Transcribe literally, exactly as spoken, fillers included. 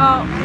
out.